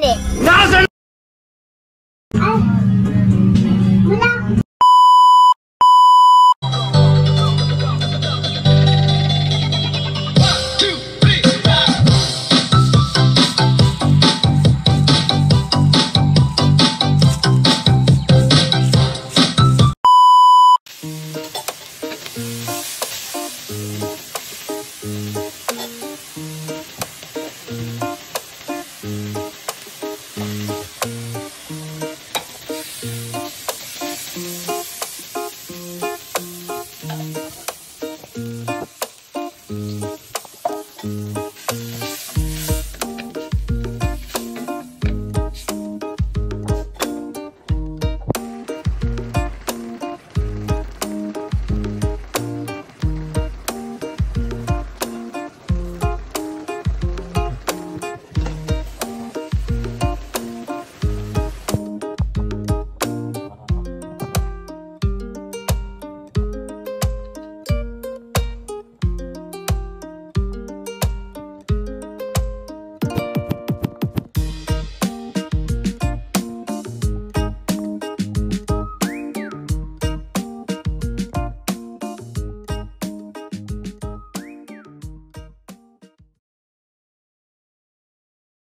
planet. NASA